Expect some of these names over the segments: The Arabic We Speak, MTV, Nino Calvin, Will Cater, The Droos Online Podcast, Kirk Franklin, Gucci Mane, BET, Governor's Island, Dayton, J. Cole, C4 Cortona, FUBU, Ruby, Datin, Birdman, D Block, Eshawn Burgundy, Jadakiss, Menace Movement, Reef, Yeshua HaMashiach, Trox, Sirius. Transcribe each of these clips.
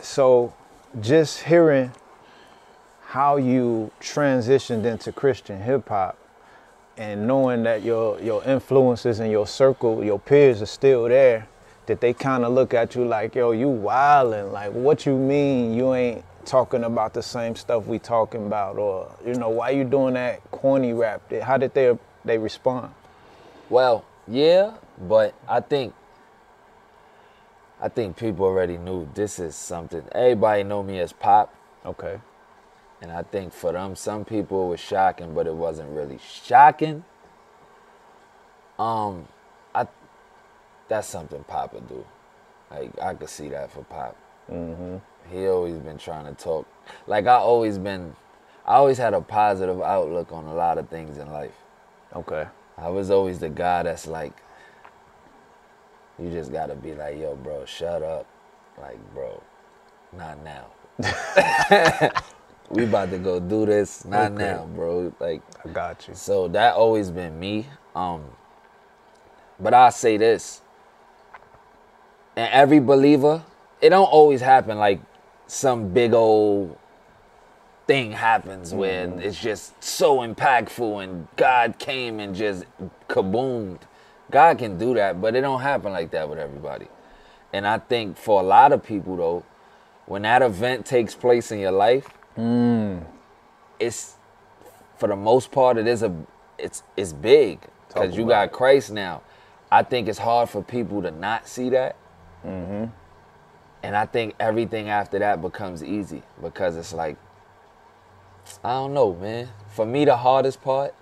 So just hearing how you transitioned into Christian hip hop and knowing that your influences and your circle, your peers are still there, that they kind of look at you like, yo, you wildin', like what you mean you ain't talking about the same stuff we talking about, or, you know, why you doing that corny rap? How did they respond? Well, yeah, but I think people already knew this is something. Everybody know me as Pop. Okay. And I think for them, some people it was shocking, but it wasn't really shocking. That's something Pop would do. Like, I could see that for Pop. Mm-hmm. He always been trying to talk. Like, I always had a positive outlook on a lot of things in life. Okay. I was always the guy that's like, you just gotta be like, yo, bro, shut up. Like, bro, not now. We about to go do this. Not okay. Now, bro. Like, I got you. So that always been me. But I say this, and every believer, it don't always happen like some big old thing happens where it's just so impactful and God came and just kaboomed. God can do that, but it don't happen like that with everybody. And I think for a lot of people though, when that event takes place in your life, it's, for the most part, it's big because you got Christ now. I think it's hard for people to not see that. Mm-hmm. And I think everything after that becomes easy because it's like, I don't know, man. For me, the hardest part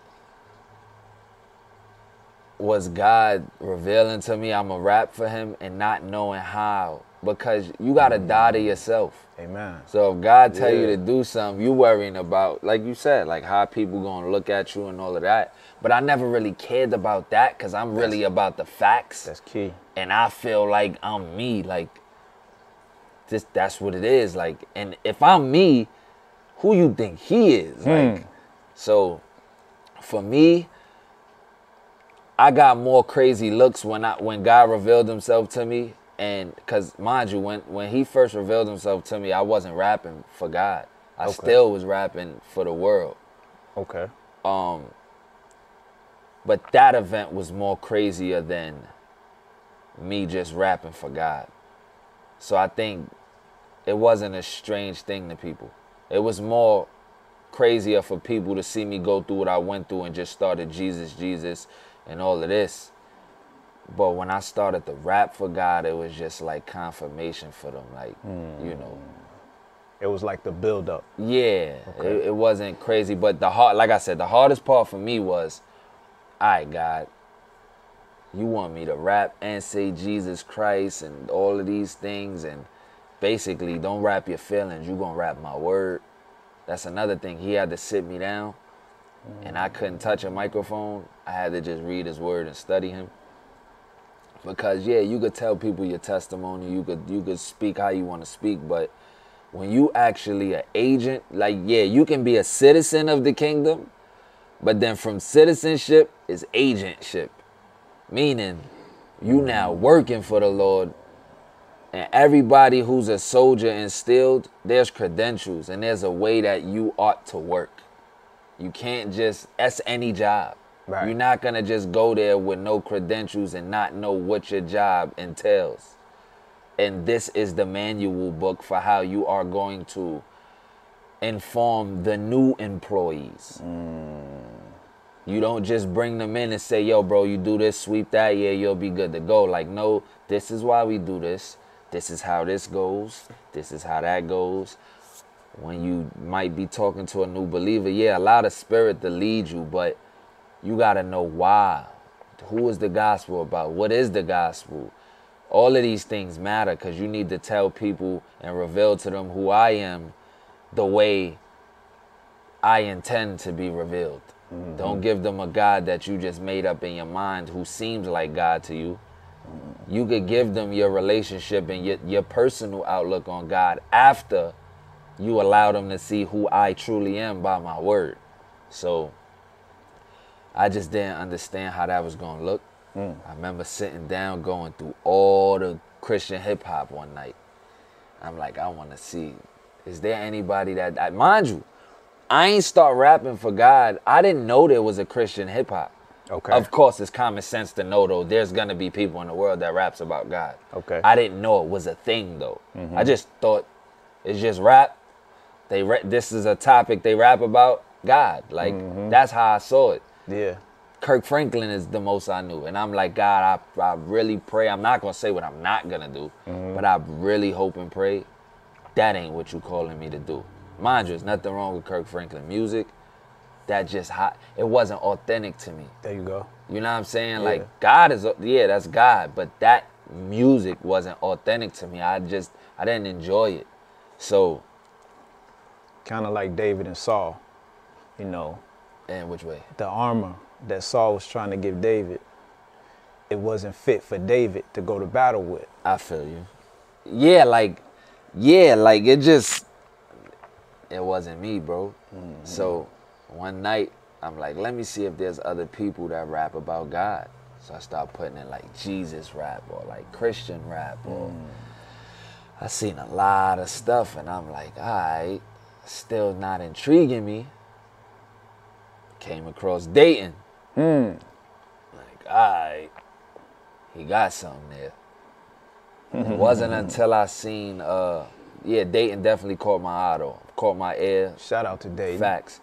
was God revealing to me I'm a rap for him and not knowing how, because you got to die to yourself. Amen. So if God tell you to do something, you worrying about, like you said, like how people going to look at you and all of that. But I never really cared about that because I'm really about the facts. That's key. And I feel like I'm me. Like, that's what it is. Like, and if I'm me, who you think he is? Like, so for me, I got more crazy looks when God revealed himself to me. And because, mind you, when he first revealed himself to me, I wasn't rapping for God. I still was rapping for the world. Okay. But that event was more crazier than me just rapping for God. So I think it wasn't a strange thing to people. It was more crazier for people to see me go through what I went through and just started Jesus and all of this. But when I started to rap for God, it was just like confirmation for them, like, you know. It was like the build-up. Yeah, okay. It wasn't crazy. But like I said, the hardest part for me was, all right, God, you want me to rap and say Jesus Christ and all of these things, and basically don't rap your feelings, you gonna rap my word. That's another thing. He had to sit me down, and I couldn't touch a microphone. I had to just read his word and study him. Because yeah, you could tell people your testimony, you could speak how you want to speak, but when you actually an agent, like, yeah, you can be a citizen of the kingdom, but then from citizenship is agentship, meaning you now working for the Lord. And everybody who's a soldier instilled, there's credentials and there's a way that you ought to work. You can't just, that's any job. Right. You're not going to just go there with no credentials and not know what your job entails. And this is the manual book for how you are going to inform the new employees. You don't just bring them in and say, yo, bro, you do this, sweep that, yeah, you'll be good to go. Like, no, this is why we do this. This is how this goes. This is how that goes. When you might be talking to a new believer, yeah, allow the Spirit to lead you, but you got to know why. Who is the gospel about? What is the gospel? All of these things matter because you need to tell people and reveal to them who I am the way I intend to be revealed. Mm-hmm. Don't give them a God that you just made up in your mind who seems like God to you. Mm-hmm. You could give them your relationship and your personal outlook on God after you allow them to see who I truly am by my word. So I just didn't understand how that was going to look. I remember sitting down going through all the Christian hip-hop one night. I'm like, I want to see, is there anybody that, mind you, I ain't start rapping for God. I didn't know there was a Christian hip hop. Okay. Of course, it's common sense to know, though, there's going to be people in the world that raps about God. Okay. I didn't know it was a thing, though. Mm-hmm. I just thought it's just rap. This is a topic they rap about, God. Like, mm-hmm. That's how I saw it. Yeah. Kirk Franklin is the most I knew. And I'm like, God, I really pray. I'm not going to say what I'm not going to do, mm-hmm. but I really hope and pray that ain't what you calling me to do. Mind you, there's nothing wrong with Kirk Franklin music. That just hot. It wasn't authentic to me. There you go. You know what I'm saying? Yeah. Like, God is, yeah, that's God. But that music wasn't authentic to me. I didn't enjoy it. So. Kind of like David and Saul, you know. And which way? The armor that Saul was trying to give David, it wasn't fit for David to go to battle with. I feel you. Yeah, like it just, it wasn't me, bro. Mm-hmm. So. One night, I'm like, let me see if there's other people that rap about God. So I start putting in like Jesus rap or like Christian rap. Or I seen a lot of stuff and I'm like, all right, still not intriguing me. Came across Dayton. Like, all right, he got something there. It wasn't until I seen, Dayton definitely caught my ear. Shout out to Dayton. Facts.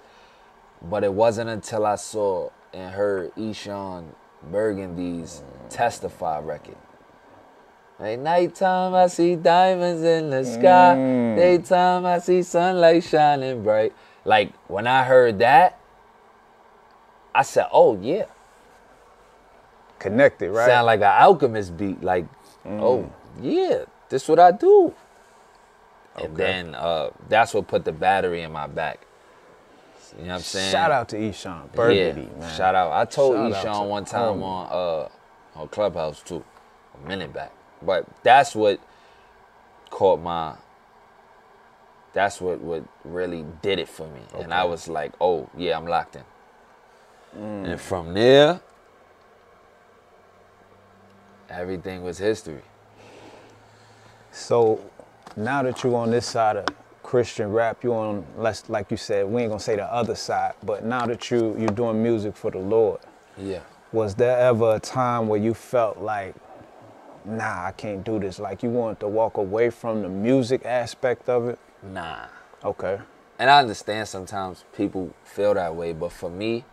But it wasn't until I saw and heard Eshawn Burgundy's Testify record. Like, nighttime I see diamonds in the sky. Daytime I see sunlight shining bright. Like, when I heard that, I said, oh, yeah. Connected, right? Sound like an Alchemist beat. Like, oh, yeah, this is what I do. Okay. And then that's what put the battery in my back. You know what I'm saying? Shout out to Eshawn Burgundy, man. Shout out. I told Eshawn one time on Clubhouse too, a minute back. But that's what caught my. That's what really did it for me, okay. And I was like, oh yeah, I'm locked in. And from there, everything was history. So, now that you're on this side of Christian rap, you on, like you said, we ain't gonna say the other side, but now that you're doing music for the Lord, yeah, was there ever a time where you felt like, nah, I can't do this, like you wanted to walk away from the music aspect of it? Nah. Okay. And I understand sometimes people feel that way, but for me,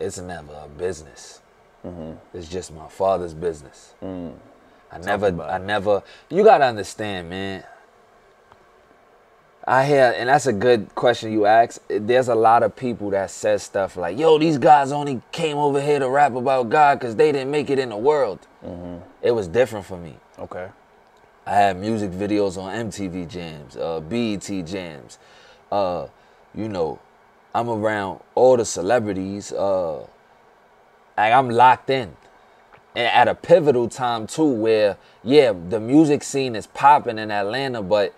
it's never a business. Mm-hmm. It's just my father's business. I never, you gotta understand, man. I hear, and that's a good question you asked. There's a lot of people that says stuff like, yo, these guys only came over here to rap about God because they didn't make it in the world. Mm-hmm. It was different for me. Okay. I had music videos on MTV Jams, BET Jams. You know, I'm around all the celebrities. I'm locked in. And at a pivotal time, too, where, yeah, the music scene is popping in Atlanta, but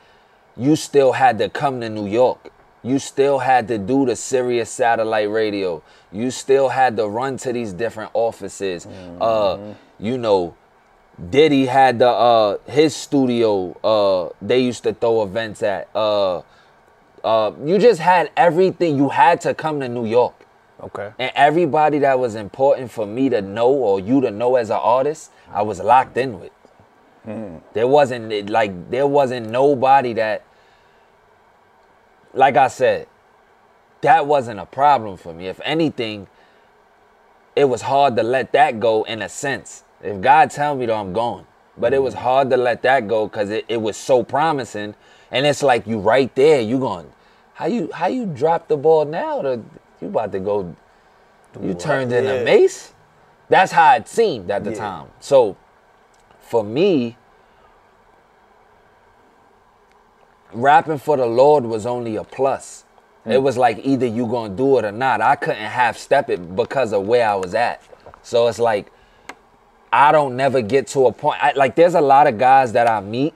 you still had to come to New York. You still had to do the Sirius satellite radio. You still had to run to these different offices. Mm-hmm. You know, Diddy had the his studio they used to throw events at. You just had everything. You had to come to New York. Okay. And everybody that was important for me to know or you to know as an artist, I was locked in with. There wasn't nobody that, like I said, that wasn't a problem for me. If anything, it was hard to let that go in a sense. If God tell me that, I'm going. But it was hard to let that go because it was so promising. And it's like you right there, you going, how you drop the ball now? You about to go, you turned in a mace? That's how it seemed at the time. So, for me, rapping for the Lord was only a plus. It was like either you gonna do it or not. I couldn't half-step it because of where I was at. So it's like, I don't never get to a point. Like there's a lot of guys that I meet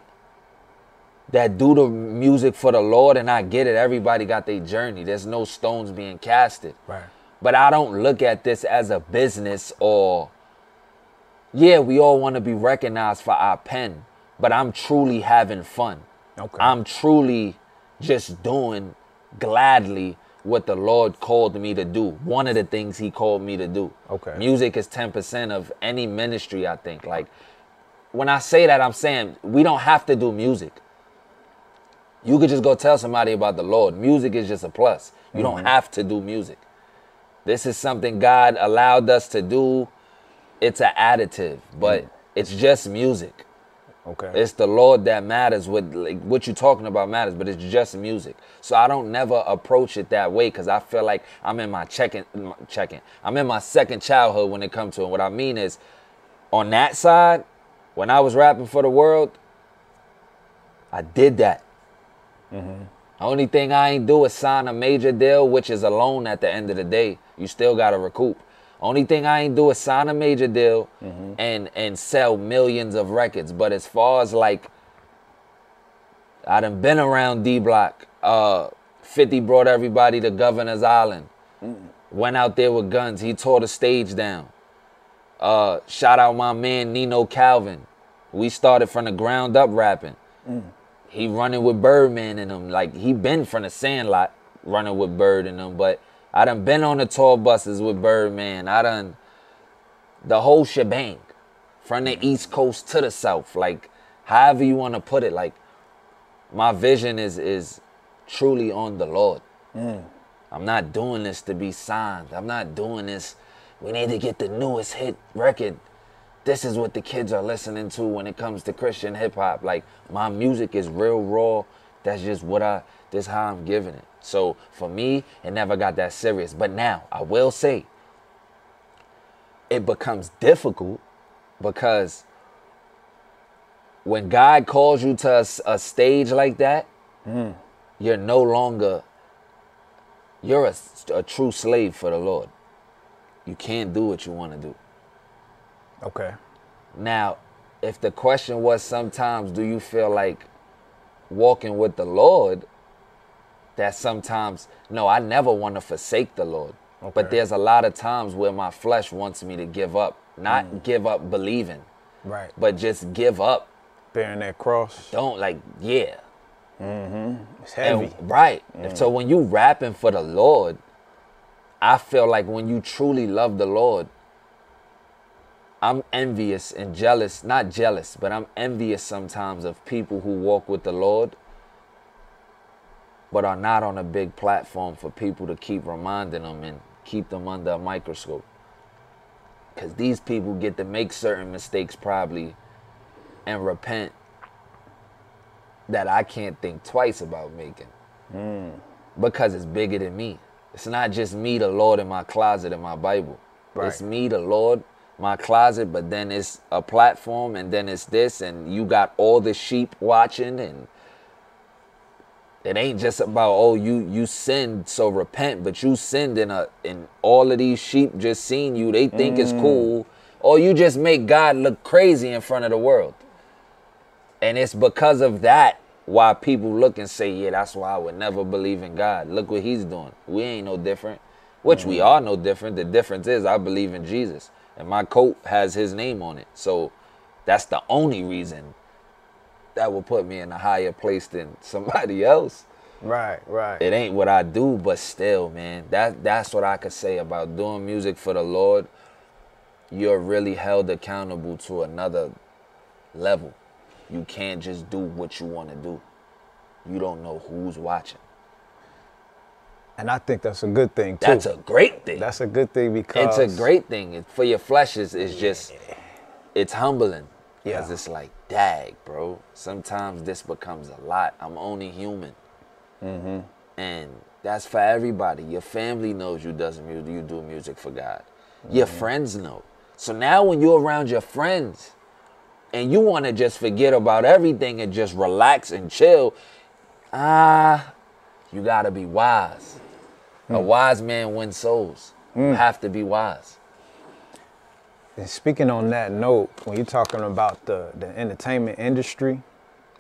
that do the music for the Lord and I get it. Everybody got their journey. There's no stones being casted. Right. But I don't look at this as a business or... Yeah, we all want to be recognized for our pen, but I'm truly having fun. Okay. I'm truly just doing gladly what the Lord called me to do. One of the things he called me to do. Okay. Music is 10% of any ministry, I think. Like, when I say that, I'm saying we don't have to do music. You could just go tell somebody about the Lord. Music is just a plus. You don't have to do music. This is something God allowed us to do. It's an additive, but it's just music. Okay. It's the Lord that matters. What you're talking about matters, but it's just music. So I don't never approach it that way because I feel like I'm in my I'm in my second childhood when it comes to it. What I mean is, on that side, when I was rapping for the world, I did that. The only thing I ain't do is sign a major deal, which is a loan at the end of the day. You still gotta recoup. Only thing I ain't do is sign a major deal and sell millions of records. But as far as like, I done been around D Block. 50 brought everybody to Governor's Island. Went out there with guns. He tore the stage down. Shout out my man Nino Calvin. We started from the ground up rapping. He running with Birdman and them. Like, he been from the Sandlot running with Bird and them, but I done been on the tour buses with Birdman. I done the whole shebang from the East Coast to the South. Like, however you want to put it, like, my vision is truly on the Lord. I'm not doing this to be signed. I'm not doing this. We need to get the newest hit record. This is what the kids are listening to when it comes to Christian hip hop. Like, my music is real raw. That's just what this is how I'm giving it. So for me, it never got that serious. But now, I will say, it becomes difficult because when God calls you to a stage like that, you're no longer, you're a true slave for the Lord. You can't do what you want to do. Okay. Now, if the question was sometimes, do you feel like walking with the Lord, that sometimes, no, I never want to forsake the Lord. Okay. But there's a lot of times where my flesh wants me to give up. Not give up believing. Right. But just give up. Bearing that cross. I don't, like, yeah. It's heavy. And, right. So when you rapping for the Lord, I feel like when you truly love the Lord, I'm envious and jealous, not jealous, but I'm envious sometimes of people who walk with the Lord but are not on a big platform for people to keep reminding them and keep them under a microscope. Because these people get to make certain mistakes probably and repent that I can't think twice about making because it's bigger than me. It's not just me, the Lord, in my closet and my Bible. Right. It's me, the Lord, my closet, but then it's a platform, and then it's this, and you got all the sheep watching, and it ain't just about, oh, you sinned, so repent, but you sinned and all of these sheep just seen you, they think it's cool, or you just make God look crazy in front of the world. And it's because of that why people look and say, yeah, that's why I would never believe in God. Look what he's doing. We ain't no different, which we are no different. The difference is I believe in Jesus. And my coat has his name on it. So that's the only reason that will put me in a higher place than somebody else. Right, right. It ain't what I do, but still, man, that's what I could say about doing music for the Lord. You're really held accountable to another level. You can't just do what you want to do. You don't know who's watching. And I think that's a good thing, too. That's a great thing. That's a good thing because... It's a great thing. For your flesh, it's just... It's humbling. Because it's like, dag, bro. Sometimes this becomes a lot. I'm only human. And that's for everybody. Your family knows you do music for God. Your friends know. So now when you're around your friends and you want to just forget about everything and just relax and chill, you got to be wise. A wise man wins souls. You have to be wise. And speaking on that note, when you're talking about the entertainment industry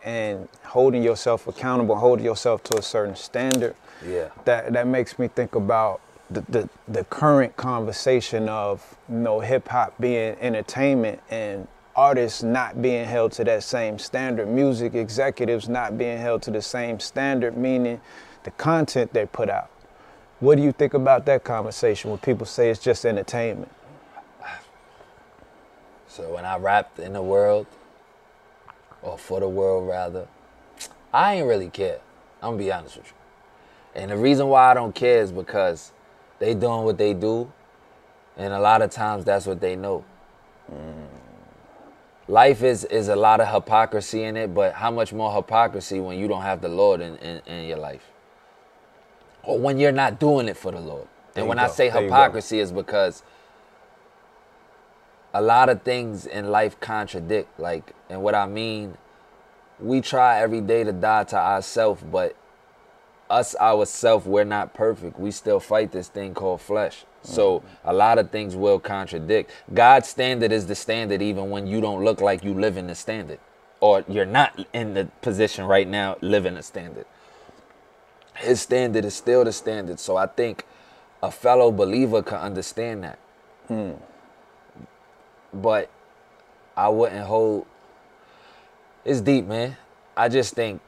and holding yourself accountable, holding yourself to a certain standard, that makes me think about the current conversation of, you know, hip hop being entertainment and artists not being held to that same standard, music executives not being held to the same standard, meaning the content they put out. What do you think about that conversation when people say it's just entertainment? So when I rapped in the world, or for the world rather, I ain't really care. I'm gonna be honest with you. And the reason why I don't care is because they doing what they do, and a lot of times that's what they know. Life is a lot of hypocrisy in it, but how much more hypocrisy when you don't have the Lord in your life? Or when you're not doing it for the Lord. And when I say hypocrisy is because a lot of things in life contradict. Like, and what I mean, we try every day to die to ourselves, but ourselves, we're not perfect. We still fight this thing called flesh. So a lot of things will contradict. God's standard is the standard even when you don't look like you live in the standard, or you're not in the position right now living the standard. His standard is still the standard. So I think a fellow believer can understand that. But I wouldn't hold... It's deep, man. I just think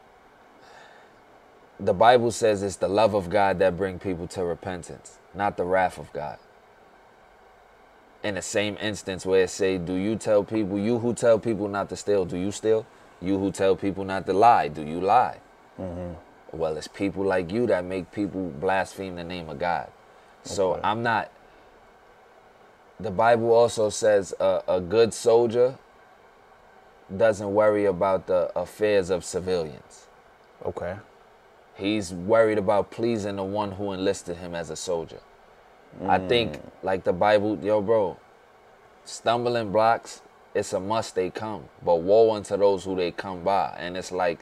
the Bible says it's the love of God that brings people to repentance, not the wrath of God. In the same instance where it say, do you tell people, you who tell people not to steal, do you steal? You who tell people not to lie, do you lie? Well, it's people like you that make people blaspheme the name of God. Okay. So I'm not... The Bible also says a good soldier doesn't worry about the affairs of civilians. Okay. He's worried about pleasing the one who enlisted him as a soldier. I think, like the Bible, yo, bro, stumbling blocks, it's a must they come, but woe unto those who they come by. And it's like,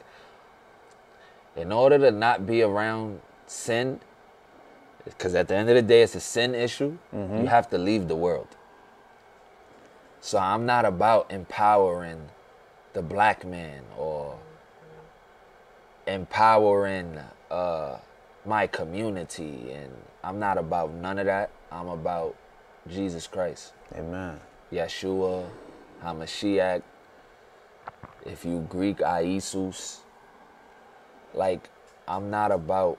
in order to not be around sin, because at the end of the day, it's a sin issue, you have to leave the world. So I'm not about empowering the black man or empowering my community, and I'm not about none of that. I'm about Jesus Christ. Amen. Yeshua, HaMashiach, if you Greek, Iesus. Like, I'm not about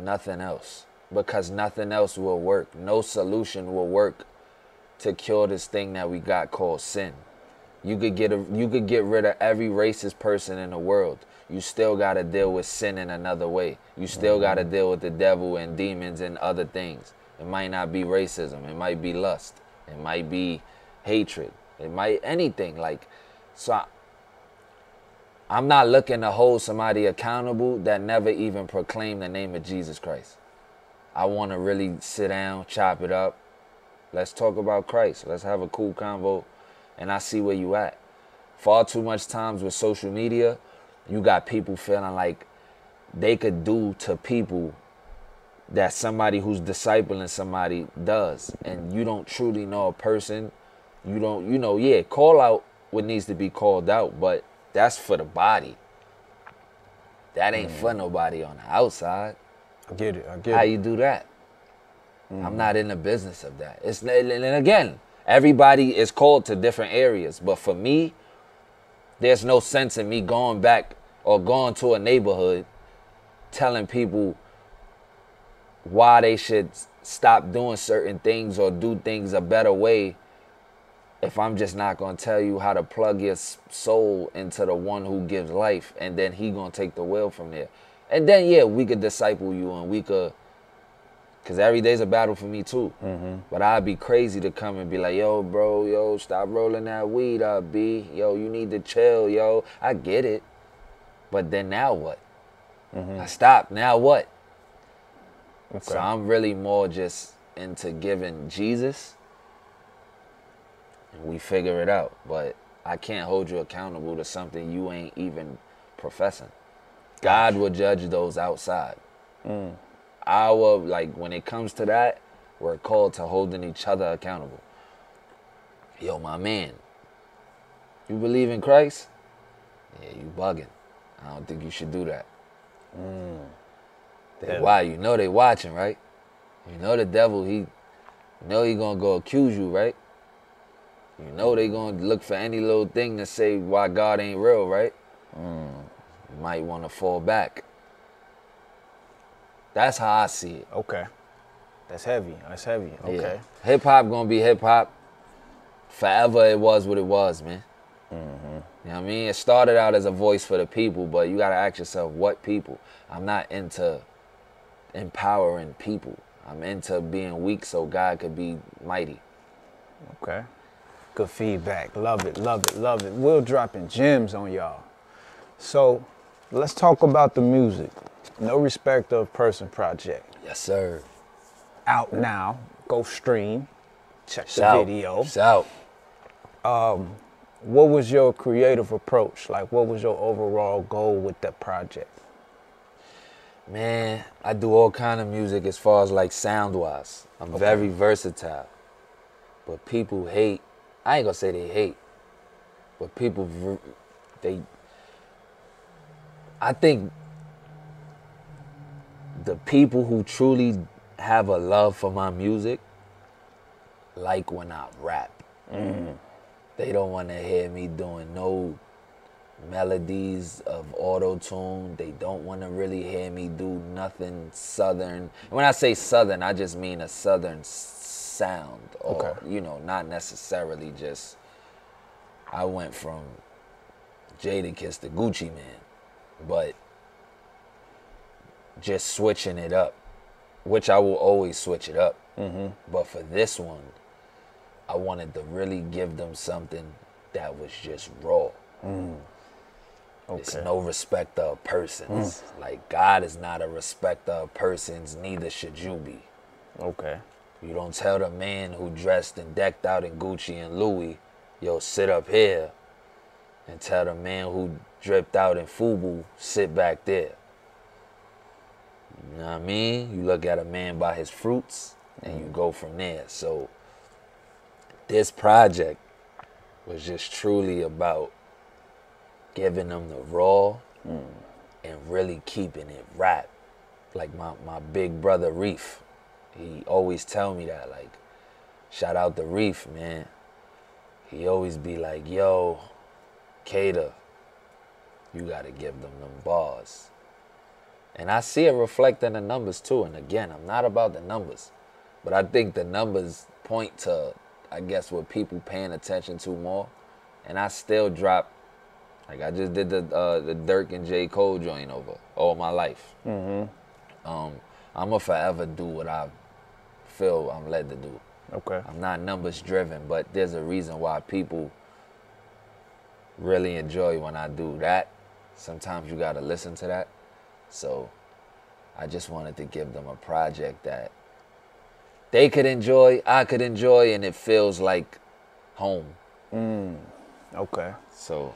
nothing else, because nothing else will work. No solution will work to cure this thing that we got called sin. You could get rid of every racist person in the world. You still got to deal with sin in another way. You still got to deal with the devil and demons and other things. It might not be racism. It might be lust. It might be hatred. It might anything. Like, so I'm not looking to hold somebody accountable that never even proclaimed the name of Jesus Christ. I want to really sit down, chop it up. Let's talk about Christ. Let's have a cool convo, and I see where you at. Far too much times with social media, you got people feeling like they could do to people that somebody who's discipling somebody does, and you don't truly know a person. You don't, you know, yeah, call out what needs to be called out, but that's for the body. That ain't for nobody on the outside. I get it, I get it. How you do that? I'm not in the business of that. It's, and again, everybody is called to different areas, but for me, there's no sense in me going back or going to a neighborhood telling people why they should stop doing certain things or do things a better way if I'm just not going to tell you how to plug your soul into the one who gives life, and then he going to take the wheel from there. And then, yeah, we could disciple you, and we could, because every day's a battle for me too. But I'd be crazy to come and be like, yo, bro, yo, stop rolling that weed up, B. Yo, you need to chill, yo. I get it. But then now what? I stopped. Now what? Okay. So I'm really more just into giving Jesus, and we figure it out. But I can't hold you accountable to something you ain't even professing. God will judge those outside. Our, like, when it comes to that, we're called to holding each other accountable. Yo, my man, you believe in Christ? Yeah, you bugging. I don't think you should do that. Why? You know they watching, right? You know the devil, he gonna go accuse you, right? You know they gonna look for any little thing to say why God ain't real, right? You might want to fall back. That's how I see it. Okay. That's heavy. That's heavy. Okay. Yeah. Hip-hop gonna be hip-hop. Forever it was what it was, man. You know what I mean? It started out as a voice for the people, but you gotta ask yourself, what people? I'm not into empowering people. I'm into being weak so God could be mighty. Okay. Good feedback. Love it, love it, love it. Will dropping gems on y'all. So let's talk about the music. No Respect of Person Project. Yes, sir. Out now. Go stream. Check the video. It's out. What was your creative approach? Like, what was your overall goal with that project? Man, I do all kind of music as far as like sound-wise. I'm very versatile. But people hate, I ain't gonna say they hate, but people, I think the people who truly have a love for my music like when I rap. They don't want to hear me doing no melodies of auto-tune. They don't want to really hear me do nothing Southern. When I say Southern, I just mean a Southern sound. Or, you know, not necessarily just, I went from Jadakiss to Gucci Mane, but just switching it up, which I will always switch it up. But for this one, I wanted to really give them something that was just raw. It's no respecter of persons. Like, God is not a respecter of persons, neither should you be. You don't tell the man who dressed and decked out in Gucci and Louis, yo, sit up here, and tell the man who dripped out in FUBU, sit back there. You know what I mean? You look at a man by his fruits, and you go from there. So this project was just truly about giving them the raw and really keeping it rap. Like my big brother Reef, he always tell me that, like, shout out to Reef, man. He always be like, yo, Cater, you gotta give them them bars. And I see it reflect in the numbers too. And again, I'm not about the numbers, but I think the numbers point to, I guess, what people paying attention to more. And I still drop, like I just did the Dirk and J. Cole joint over all my life. I'ma forever do what I feel I'm led to do. I'm not numbers driven, but there's a reason why people really enjoy when I do that. Sometimes you gotta listen to that. So I just wanted to give them a project that they could enjoy, I could enjoy, and it feels like home. So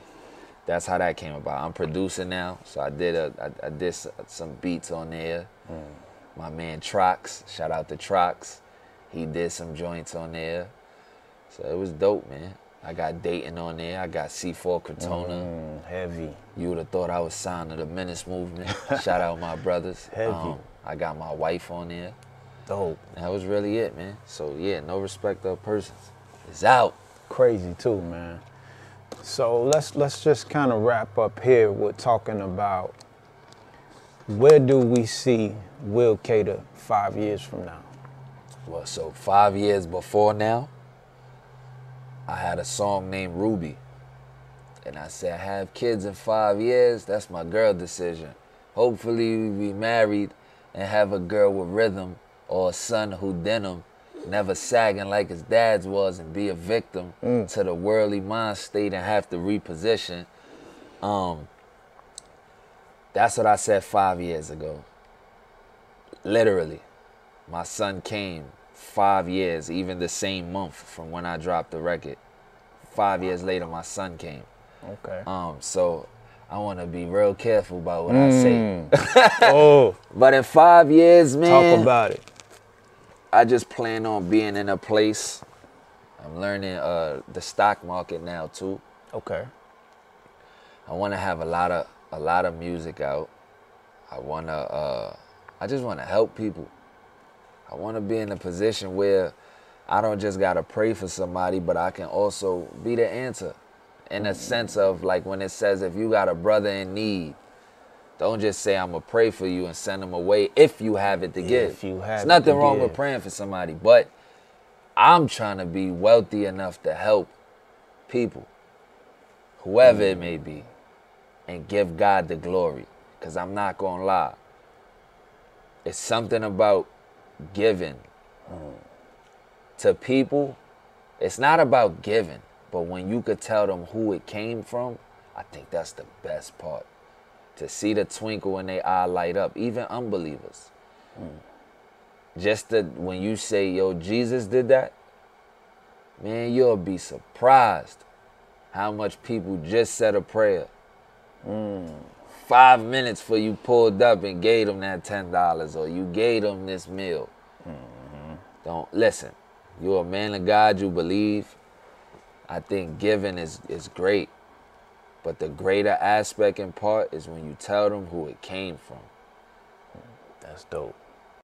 that's how that came about. I'm producing now, so I did some beats on there. My man Trox, shout out to Trox, he did some joints on there. So it was dope, man. I got Dating on there. I got C4 Cortona. Heavy. You would have thought I was signed to the Menace Movement. Shout out my brothers. Heavy. I got my wife on there. Dope. That was really it, man. So yeah, No Respect of Persons. It's out. Crazy too, man. So let's just kind of wrap up here with talking about where do we see Will Cater 5 years from now? Well, so 5 years before now, I had a song named Ruby, and I said, I have kids in 5 years, that's my girl decision. Hopefully we be married and have a girl with rhythm or a son who denim, never sagging like his dad's was and be a victim to the worldly mind state and have to reposition. That's what I said 5 years ago. Literally, my son came 5 years, even the same month from when I dropped the record. 5 years later, my son came. So I want to be real careful about what I say. But in 5 years, man. Talk about it. I just plan on being in a place. I'm learning the stock market now too. I want to have a lot of music out. I just want to help people. I want to be in a position where I don't just gotta pray for somebody, but I can also be the answer. In a sense of like when it says if you got a brother in need, don't just say I'm gonna pray for you and send them away if you have it to give. If you have There's nothing wrong with praying for somebody, but I'm trying to be wealthy enough to help people, whoever it may be, and give God the glory. Because I'm not gonna lie, it's something about giving to people. It's not about giving, but when you could tell them who it came from, I think that's the best part. To see the twinkle in their eye light up, even unbelievers. Just that when you say, yo, Jesus did that, man, you'll be surprised how much people just said a prayer. 5 minutes for you pulled up and gave them that $10 or you gave them this meal. Don't listen. You're a man of God, you believe. I think giving is great. But the greater aspect and part is when you tell them who it came from. That's dope.